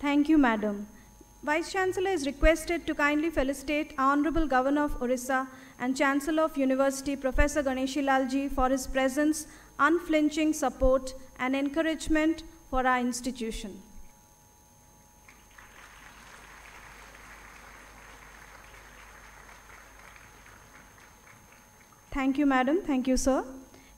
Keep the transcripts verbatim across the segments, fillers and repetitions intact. Thank you, Madam. Vice-Chancellor is requested to kindly felicitate Honorable Governor of Odisha and Chancellor of University, Professor Ganeshi Lalji, for his presence, unflinching support, and encouragement for our institution. Thank you, Madam. Thank you, sir.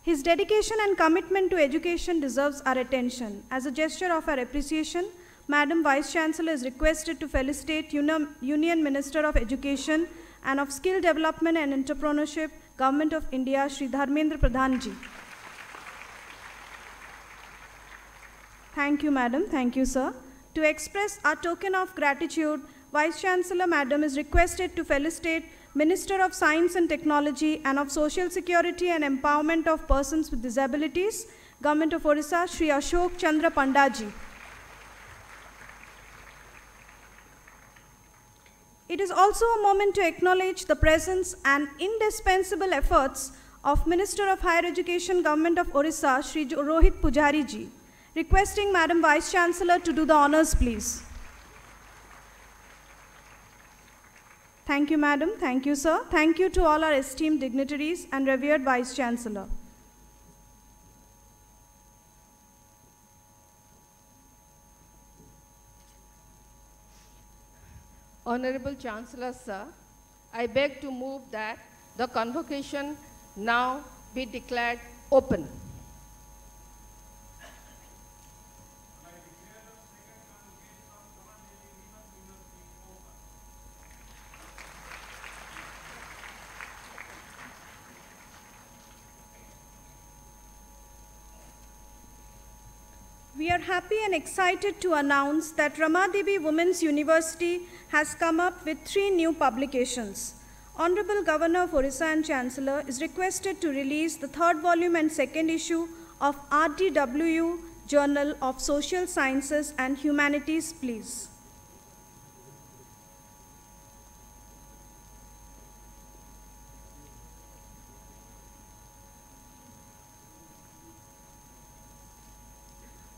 His dedication and commitment to education deserves our attention. As a gesture of our appreciation, Madam Vice-Chancellor is requested to felicitate Union Minister of Education and of Skill Development and Entrepreneurship, Government of India, Shri Dharmendra Pradhanji. Thank you, Madam. Thank you, sir. To express our token of gratitude, Vice-Chancellor Madam is requested to felicitate Minister of Science and Technology and of Social Security and Empowerment of Persons with Disabilities, Government of Odisha, Shri Ashok Chandra Pandaji. It is also a moment to acknowledge the presence and indispensable efforts of Minister of Higher Education, Government of Odisha, Shri Rohit Pujariji. Requesting Madam Vice-Chancellor to do the honors, please. Thank you, Madam. Thank you, sir. Thank you to all our esteemed dignitaries and revered Vice-Chancellor. Honorable Chancellor, sir, I beg to move that the convocation now be declared open. We are happy and excited to announce that Ramadevi Women's University has come up with three new publications. Honorable Governor of Odisha and Chancellor is requested to release the third volume and second issue of R D W U Journal of Social Sciences and Humanities, please.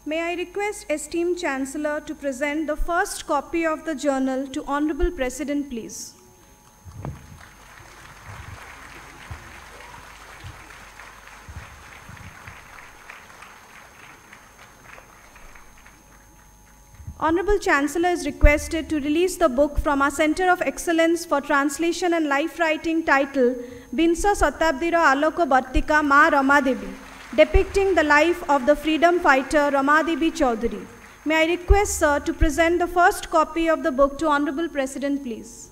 May I request esteemed Chancellor to present the first copy of the journal to Honorable President, please. Honorable Chancellor is requested to release the book from our Center of Excellence for Translation and Life Writing titled Binsa Satabdira Aloko Bhattika Ma Ramadevi, depicting the life of the freedom fighter Rama Devi Choudhury. May I request, sir, to present the first copy of the book to Honorable President, please.